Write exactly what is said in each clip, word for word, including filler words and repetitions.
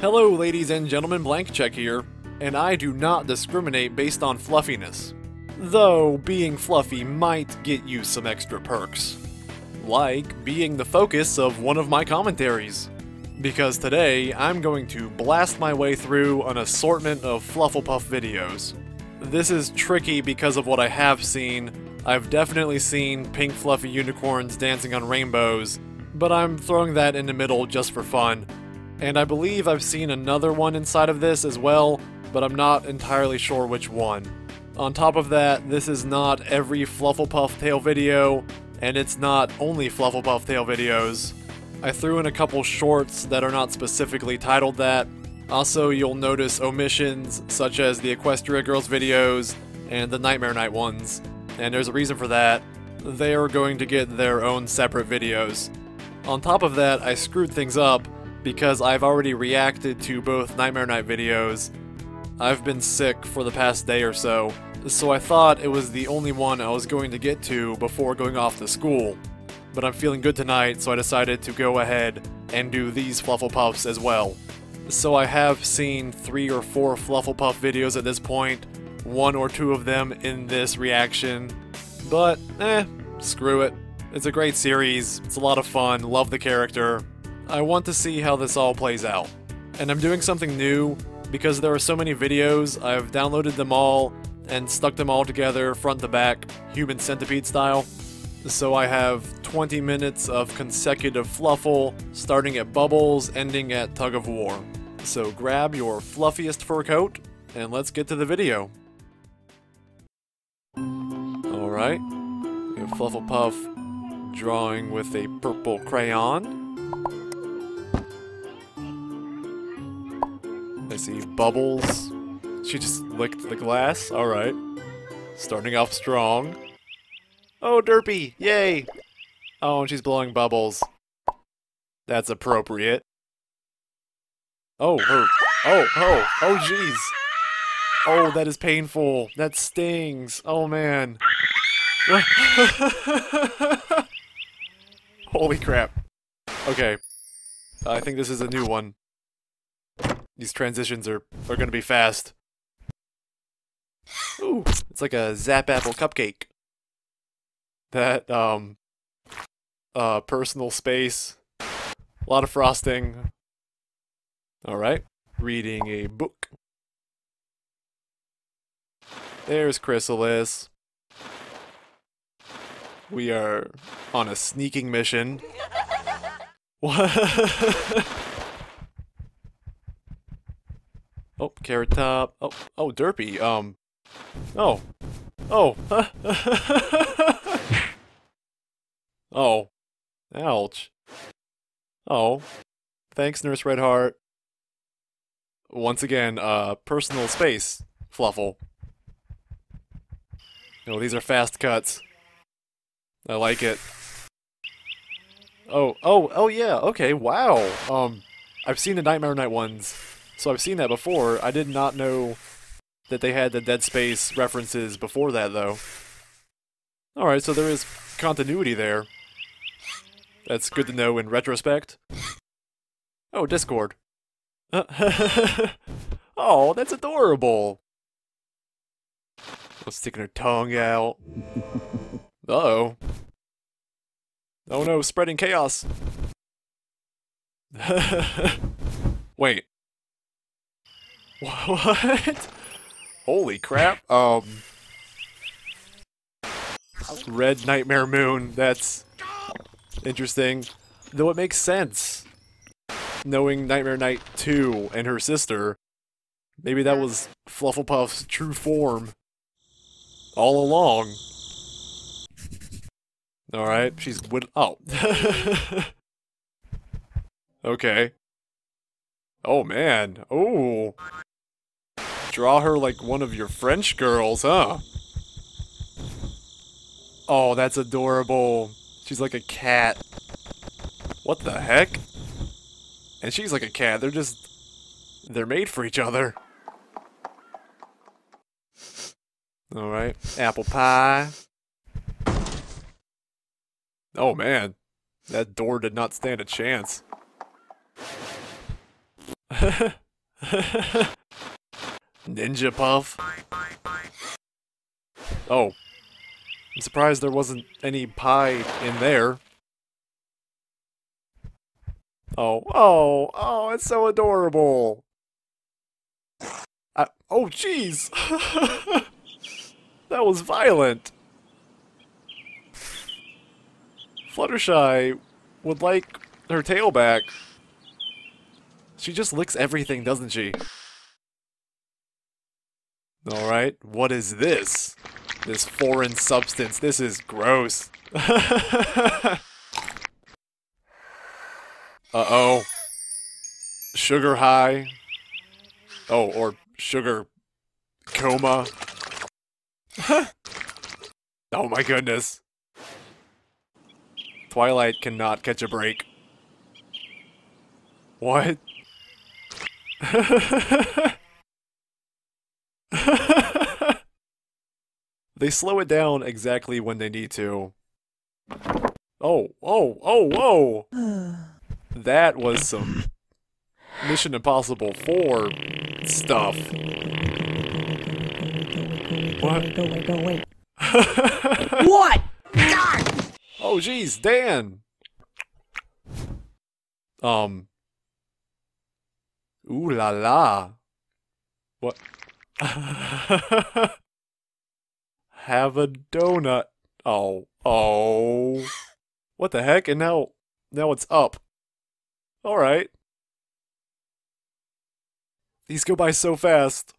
Hello, ladies and gentlemen, Blank Check here, and I do not discriminate based on fluffiness. Though, being fluffy might get you some extra perks. Like being the focus of one of my commentaries. Because today, I'm going to blast my way through an assortment of Flufflepuff videos. This is tricky because of what I have seen. I've definitely seen pink fluffy unicorns dancing on rainbows, but I'm throwing that in the middle just for fun. And I believe I've seen another one inside of this as well, but I'm not entirely sure which one. On top of that, this is not every Flufflepuff Tail video, and it's not only Flufflepuff Tail videos. I threw in a couple shorts that are not specifically titled that. Also, you'll notice omissions such as the Equestria Girls videos and the Nightmare Night ones, and there's a reason for that. They are going to get their own separate videos. On top of that, I screwed things up because I've already reacted to both Nightmare Night videos. I've been sick for the past day or so, so I thought it was the only one I was going to get to before going off to school. But I'm feeling good tonight, so I decided to go ahead and do these Flufflepuffs as well. So I have seen three or four Flufflepuff videos at this point, one or two of them in this reaction, but eh, screw it. It's a great series, it's a lot of fun, love the character. I want to see how this all plays out. And I'm doing something new, because there are so many videos, I've downloaded them all and stuck them all together front to back, human centipede style. So I have twenty minutes of consecutive fluffle, starting at Bubbles, ending at Tug of War. So grab your fluffiest fur coat, and let's get to the video. Alright, we have Flufflepuff drawing with a purple crayon. I see Bubbles. She just licked the glass, alright. Starting off strong. Oh, Derpy! Yay! Oh, and she's blowing bubbles. That's appropriate. Oh, her. Oh, oh, oh, jeez. Oh, that is painful. That stings. Oh, man. Holy crap. Okay. I think this is a new one. These transitions are, are gonna be fast. Ooh, it's like a Zap Apple cupcake. That, um, uh, personal space, a lot of frosting. Alright, reading a book. There's Chrysalis. We are on a sneaking mission. What? Oh, Carrot Top. Oh, oh, Derpy. Um, oh. Oh. Oh. Ouch. Oh. Thanks, Nurse Redheart. Once again, uh, personal space, Fluffle. Oh, these are fast cuts. I like it. Oh, oh, oh yeah, okay, wow. Um, I've seen the Nightmare Night ones, so I've seen that before. I did not know that they had the Dead Space references before that, though. Alright, so there is continuity there. That's good to know in retrospect. Oh, Discord. Uh, oh, that's adorable! Oh, sticking her tongue out. Uh-oh. Oh no, spreading chaos! Wait. What? Holy crap. Um... Red Nightmare Moon, that's interesting. Though it makes sense. Knowing Nightmare Night two and her sister, maybe that was Flufflepuff's true form all along. Alright, she's wid- oh. Okay. Oh man, oh. Draw her like one of your French girls, huh? Oh, that's adorable. She's like a cat. What the heck? And she's like a cat. They're just... they're made for each other. Alright. Apple pie. Oh man, that door did not stand a chance. Ninja Puff? Oh. I'm surprised there wasn't any pie in there. Oh, oh, oh, it's so adorable! I, oh, jeez! That was violent! Fluttershy would like her tail back. She just licks everything, doesn't she? Alright, what is this? This foreign substance, this is gross. Uh-oh. Sugar high. Oh, or sugar coma. Oh my goodness. Twilight cannot catch a break. What? They slow it down exactly when they need to. Oh, oh, oh, whoa! That was some Mission Impossible four stuff. What? Go away, go away. What? God! Oh, geez, Dan! Um. Ooh la la. What? Have a donut. Oh, oh. What the heck? And now, now it's up. All right. These go by so fast.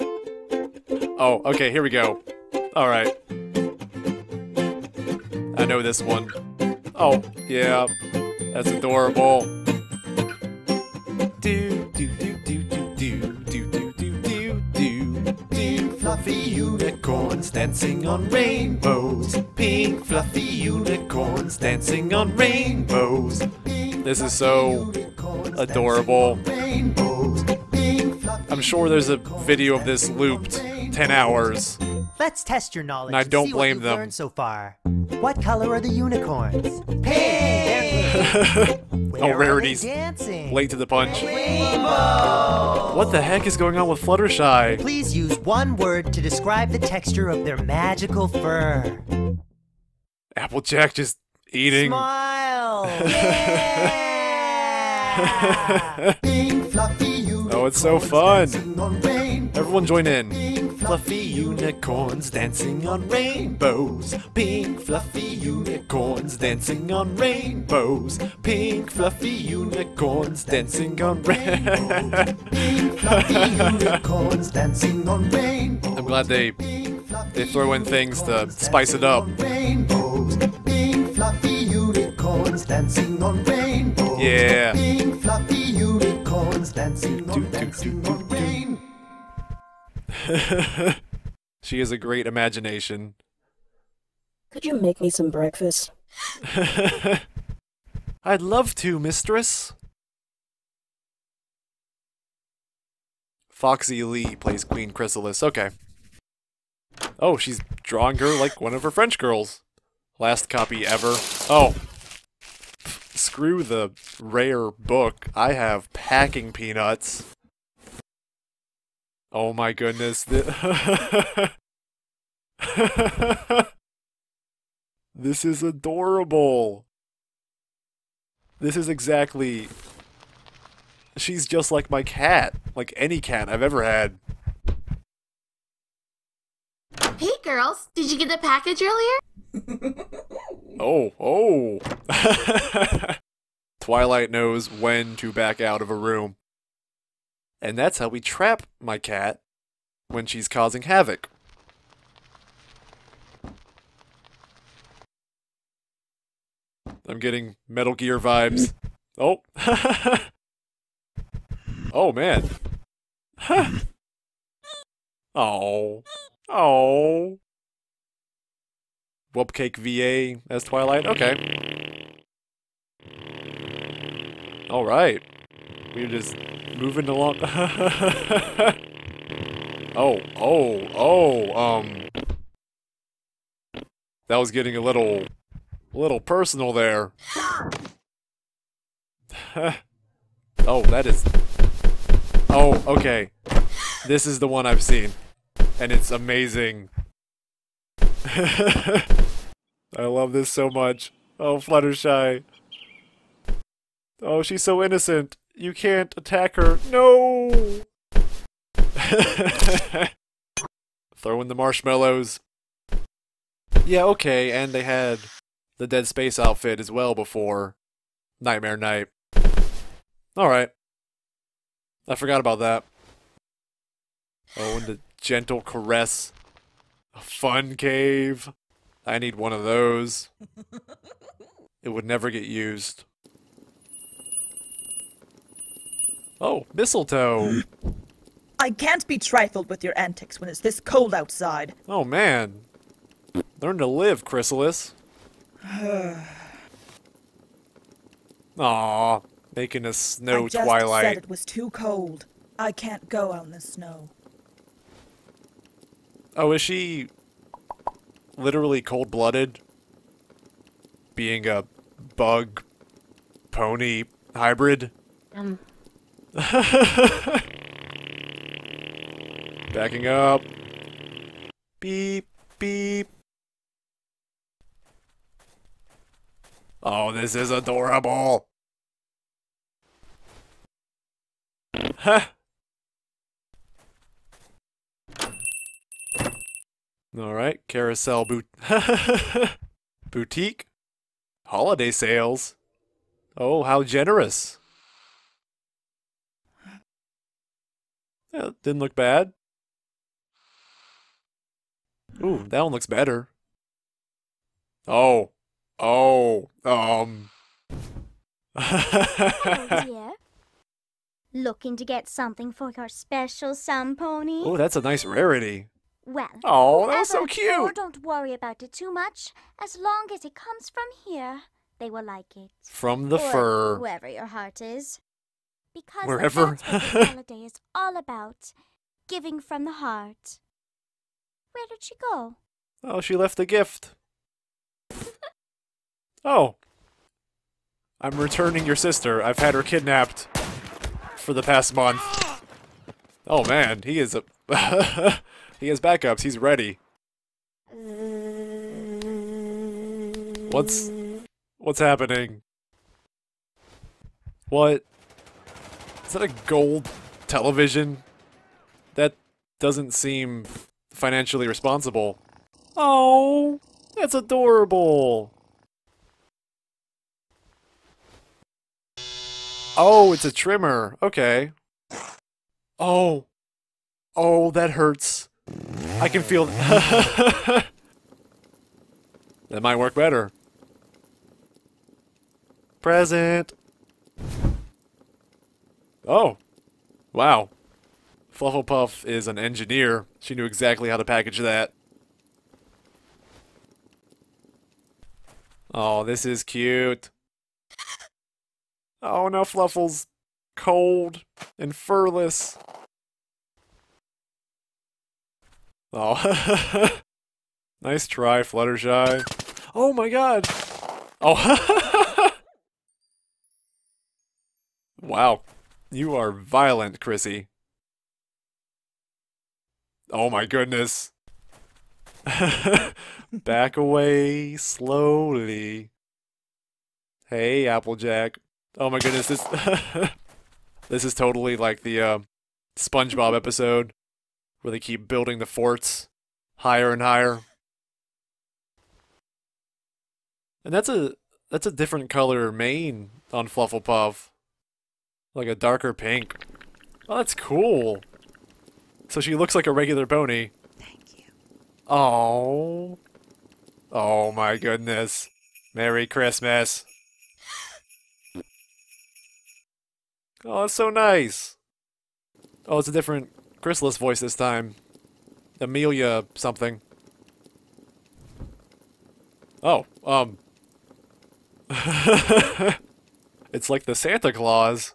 Oh, okay, here we go. All right. I know this one. Oh, yeah. That's adorable. Do, do, do, do, do, do, do, do, do, do, do, do. Fluffy unicorns dancing on rainbows. Pink fluffy unicorns dancing on rainbows. This is so adorable. I'm sure there's a video of this looped ten hours. Let's test your knowledge. And I don't blame them. Learned so far. What color are the unicorns? Pink. Oh, Rarity's late to the punch. Rainbow. What the heck is going on with Fluttershy? Please use one word to describe the texture of their magical fur. Applejack just eating. Smile. Yeah. Oh, it's so fun. Everyone join in. Fluffy unicorns dancing on rainbows. Pink fluffy unicorns dancing on rainbows. Pink fluffy unicorns dancing on rainbows. Pink fluffy unicorns dancing on rainbows. I'm glad they they throw in things to spice it up. Fluffy unicorns dancing on rainbows. Yeah. Pink fluffy unicorns dancing on, do, dancing do, do, on do, rain. She has a great imagination. Could you make me some breakfast? I'd love to, mistress. Foxy Lee plays Queen Chrysalis. Okay. Oh, she's drawing her like one of her French girls. Last copy ever. Oh. Screw the rare book. I have packing peanuts. Oh my goodness. This is adorable. This is exactly... She's just like my cat. Like any cat I've ever had. Hey girls, did you get the package earlier? Oh, oh. Twilight knows when to back out of a room. And that's how we trap my cat when she's causing havoc. I'm getting Metal Gear vibes. Oh. Oh, man. Oh. Oh. Whoopcake V A as Twilight? Okay. Alright. We're just moving along. Oh, oh, oh, um. That was getting a little A little personal there. Oh, that is... Oh, okay. This is the one I've seen. And it's amazing. I love this so much. Oh, Fluttershy. Oh, she's so innocent. You can't attack her. No! Throw in the marshmallows. Yeah, okay, and they had the Dead Space outfit as well before Nightmare Night. Alright. I forgot about that. Oh, and the gentle caress. A fun cave. I need one of those. It would never get used. Oh, mistletoe. I can't be trifled with your antics when it's this cold outside. Oh, man. Learn to live, Chrysalis. Aw, making a snow I just Twilight. Said it was too cold. I can't go out in the snow. Oh, is she literally cold-blooded? Being a bug pony hybrid? Um. Backing up. Beep, beep. Oh, this is adorable. Huh. All right, Carousel boot Boutique. Holiday sales. Oh, how generous. Yeah, didn't look bad. Ooh, that one looks better. Oh. Oh, um. Oh, dear. Looking to get something for your special some pony? Oh, that's a nice rarity. Well, oh, that's so cute. Or don't worry about it too much. As long as it comes from here, they will like it. From the or fur. Wherever your heart is. Because wherever. That's what this holiday is all about. Giving from the heart. Where did she go? Oh, she left a gift. Oh. I'm returning your sister. I've had her kidnapped for the past month. Oh man, he is a... He has backups. He's ready. What's... What's happening? What? Is that a gold television? That doesn't seem financially responsible. Oh, that's adorable. Oh, it's a trimmer. Okay. Oh. Oh, that hurts. I can feel... That might work better. Present. Oh. Wow. Flufflepuff is an engineer. She knew exactly how to package that. Oh, this is cute. Oh, now Fluffle's cold and furless. Oh, nice try, Fluttershy. Oh my god! Oh, wow. You are violent, Chrissy. Oh my goodness. Back away slowly. Hey, Applejack. Oh my goodness, this this is totally like the uh, SpongeBob episode where they keep building the forts higher and higher. And that's a that's a different color mane on Flufflepuff, like a darker pink. Oh, that's cool. So she looks like a regular pony. Thank you. Oh. Oh my goodness. Merry Christmas. Oh, that's so nice. Oh, it's a different Chrysalis voice this time. Amelia something. Oh, um. It's like the Santa Claus.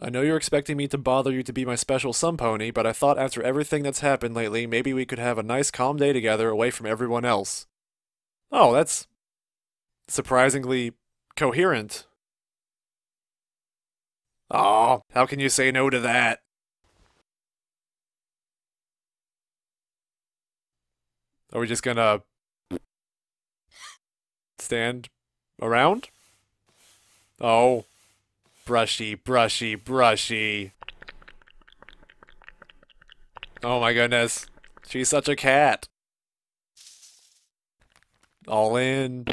I know you're expecting me to bother you to be my special sun pony, but I thought after everything that's happened lately, maybe we could have a nice calm day together away from everyone else. Oh, that's surprisingly coherent. Aw, how can you say no to that? Are we just gonna stand around? Oh. Brushy, brushy, brushy. Oh my goodness. She's such a cat. All in.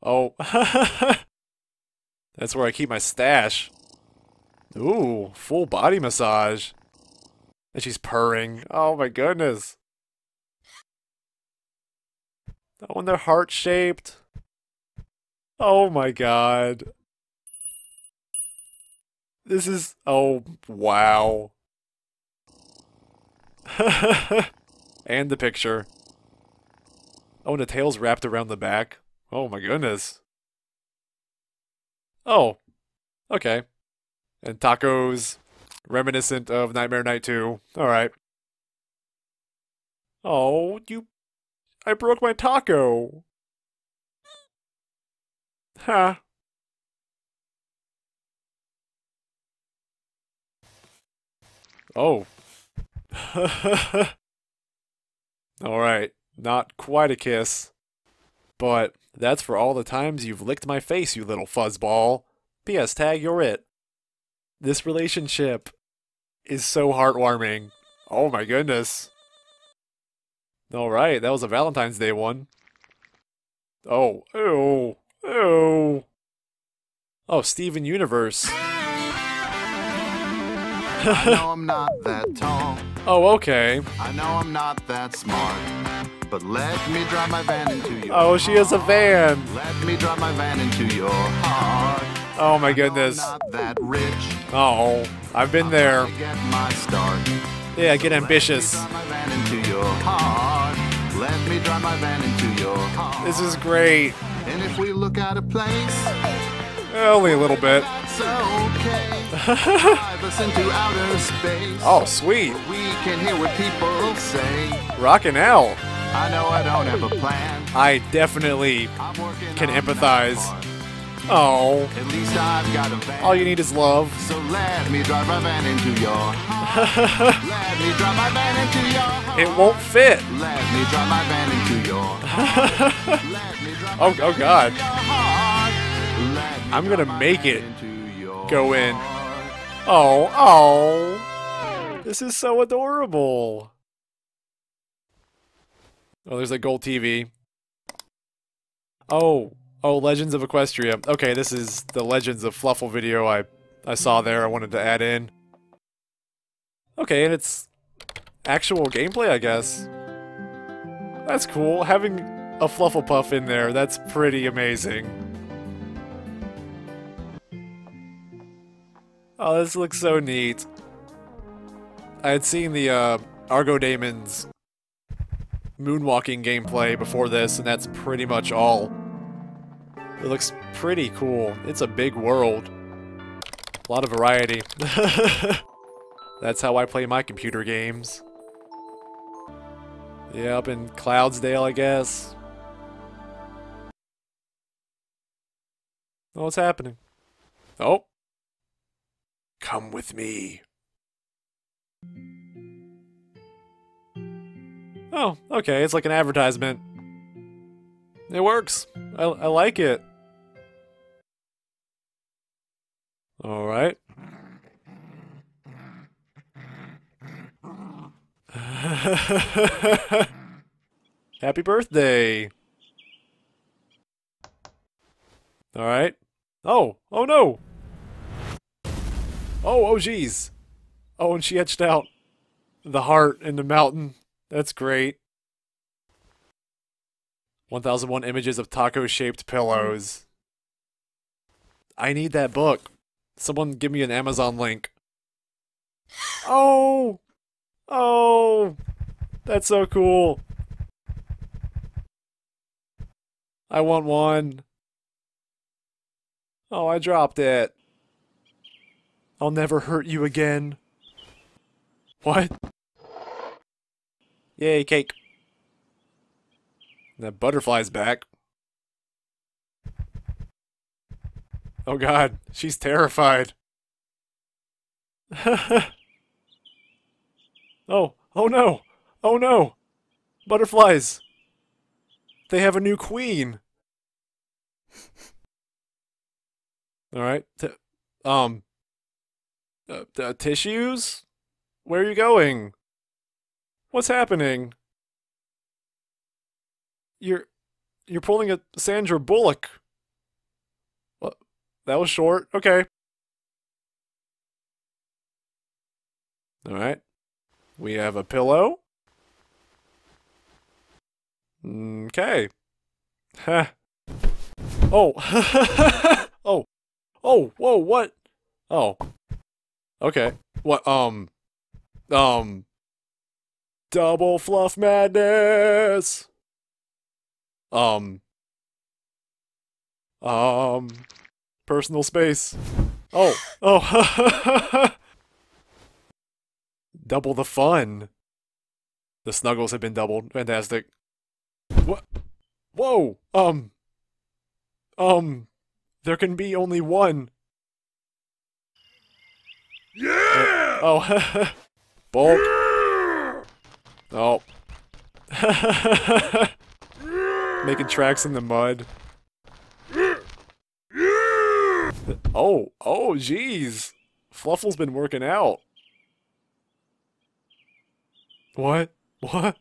Oh. That's where I keep my stash. Ooh, full body massage. And she's purring. Oh my goodness. Oh, and they're heart-shaped. Oh my god. This is... oh, wow. And the picture. Oh, and the tail's wrapped around the back. Oh my goodness. Oh. Okay. And tacos. Reminiscent of Nightmare Night two. Alright. Oh, you... I broke my taco! Huh. Oh. Alright, not quite a kiss. But that's for all the times you've licked my face, you little fuzzball. P S Tag, you're it. This relationship is so heartwarming. Oh my goodness. Alright, that was a Valentine's Day one. Oh, ew. Oh. Oh, Steven Universe. I know I'm not that tall. Oh, okay. I know I'm not that smart. But let me drive my van into your Oh, she has a van. Let me drive my van into your heart. Oh my goodness. I'm not that rich. Oh, I've been there. Get my start. Yeah, get ambitious. Let me drive my van into your heart. Let me drive my van into your heart. This is great. And if we look out of place, only a little bit. That's okay. Drive us into outer space. Oh, sweet. We can hear what people say. Rockin' out. I know I don't have a plan. I definitely can empathize. Oh. At least I've got a van. All you need is love. So let me drive my van into your heart. Let me drive my van into your heart. It won't fit. Let me drive my van into your heart. Let me drive oh, oh god. I'm gonna make it go in. Oh, oh. This is so adorable. Oh, there's a gold T V. Oh. Oh, Legends of Equestria. Okay, this is the Legends of Fluffle video I, I saw there I wanted to add in. Okay, and it's actual gameplay, I guess. That's cool. Having a Flufflepuff in there, that's pretty amazing. Oh, this looks so neat. I had seen the uh, Argo Damon's moonwalking gameplay before this, and that's pretty much all. It looks pretty cool. It's a big world. A lot of variety. That's how I play my computer games. Yeah, up in Cloudsdale, I guess. Oh, what's happening? Oh. Come with me. Oh, okay. It's like an advertisement. It works. I, I like it. All right. Happy birthday. All right. Oh, oh no. Oh, oh geez. Oh, and she etched out the heart in the mountain. That's great. one thousand one images of taco-shaped pillows. I need that book. Someone give me an Amazon link. Oh! Oh! That's so cool. I want one. Oh, I dropped it. I'll never hurt you again. What? Yay, cake. That butterfly's back. Oh god, she's terrified. Oh, oh no! Oh no! Butterflies! They have a new queen! Alright, um... Uh, uh, tissues? Where are you going? What's happening? You're... You're pulling a Sandra Bullock! Well, that was short, okay. Alright. We have a pillow. Okay. Huh. Oh. Oh. Oh, whoa, what? Oh. Okay. What, um... Um... Double fluff madness! Um... Um... Personal space. Oh. Oh. Double the fun. The snuggles have been doubled. Fantastic. What? Whoa! Um... Um... There can be only one. Yeah! Uh, oh. Bolt. Yeah! Oh. Yeah! Making tracks in the mud. Yeah! Oh. Oh, jeez. Fluffle's been working out. What? What?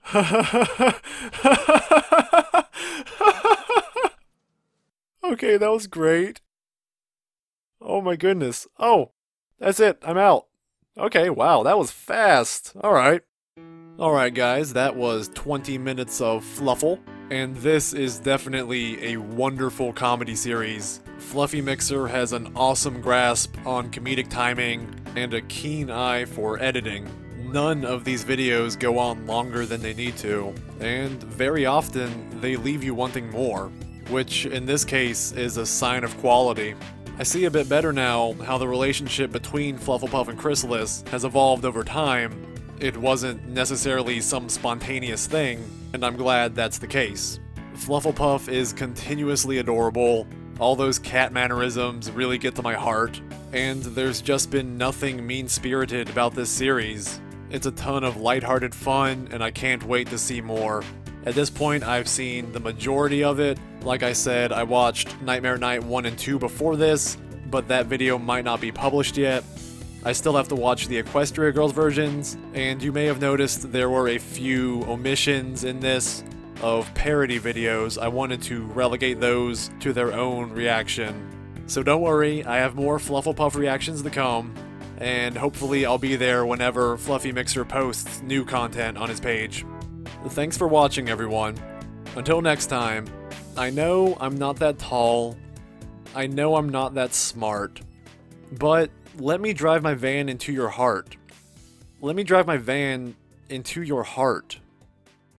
Okay, that was great. Oh my goodness. Oh, that's it. I'm out. Okay, wow, that was fast. Alright. Alright guys, that was twenty minutes of Fluffle. And this is definitely a wonderful comedy series. Fluffy Mixer has an awesome grasp on comedic timing and a keen eye for editing. None of these videos go on longer than they need to, and very often they leave you wanting more, which in this case is a sign of quality. I see a bit better now how the relationship between Flufflepuff and Chrysalis has evolved over time. It wasn't necessarily some spontaneous thing, and I'm glad that's the case. Flufflepuff is continuously adorable, all those cat mannerisms really get to my heart, and there's just been nothing mean-spirited about this series. It's a ton of lighthearted fun, and I can't wait to see more. At this point, I've seen the majority of it. Like I said, I watched Nightmare Night one and two before this, but that video might not be published yet. I still have to watch the Equestria Girls versions, and you may have noticed there were a few omissions in this of parody videos. I wanted to relegate those to their own reaction. So don't worry, I have more Flufflepuff reactions to come, and hopefully I'll be there whenever Fluffy Mixer posts new content on his page. Thanks for watching, everyone. Until next time, I know I'm not that tall, I know I'm not that smart, but let me drive my van into your heart. Let me drive my van into your heart.